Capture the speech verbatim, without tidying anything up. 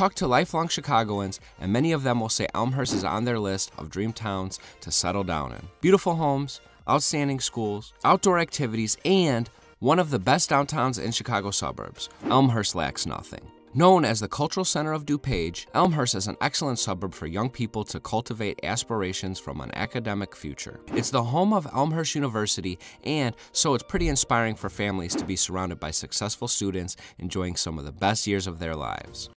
Talk to lifelong Chicagoans, and many of them will say Elmhurst is on their list of dream towns to settle down in. Beautiful homes, outstanding schools, outdoor activities, and one of the best downtowns in Chicago suburbs. Elmhurst lacks nothing. Known as the cultural center of DuPage, Elmhurst is an excellent suburb for young people to cultivate aspirations from an academic future. It's the home of Elmhurst University, and so it's pretty inspiring for families to be surrounded by successful students enjoying some of the best years of their lives.